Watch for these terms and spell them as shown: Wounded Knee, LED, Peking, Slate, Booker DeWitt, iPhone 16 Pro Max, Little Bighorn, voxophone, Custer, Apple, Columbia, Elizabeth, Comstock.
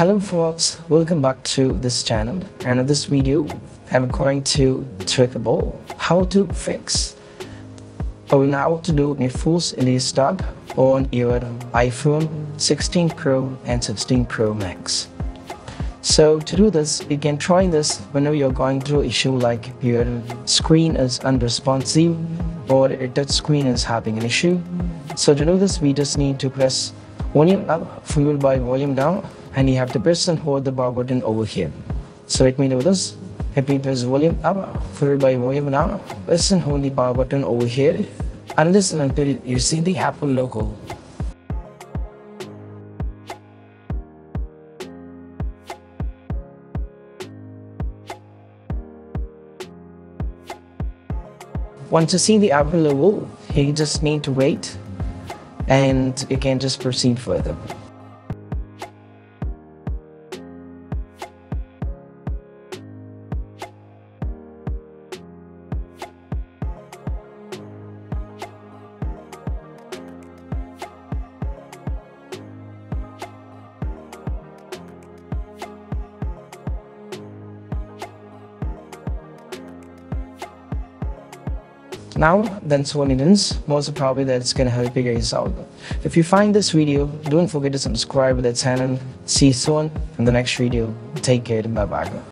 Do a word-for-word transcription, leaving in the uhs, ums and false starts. Hello folks, welcome back to this channel, and in this video I'm going to talk about how to fix or how to do a full L E D stop on your iPhone sixteen Pro and sixteen Pro Max. So to do this, you can try this whenever you're going through an issue like your screen is unresponsive or your touch screen is having an issue. So to do this, we just need to press volume up followed by volume down, and you have to press and hold the power button over here. So let me do this. Let me press volume up followed by volume down, press and hold the power button over here, and listen until you see the Apple logo. Once you see the Apple logo, you just need to wait and you can just proceed further. Now that's what it is. Most probably that's gonna help you guys out. If you find this video, don't forget to subscribe to the channel. See you soon in the next video. Take care and bye bye.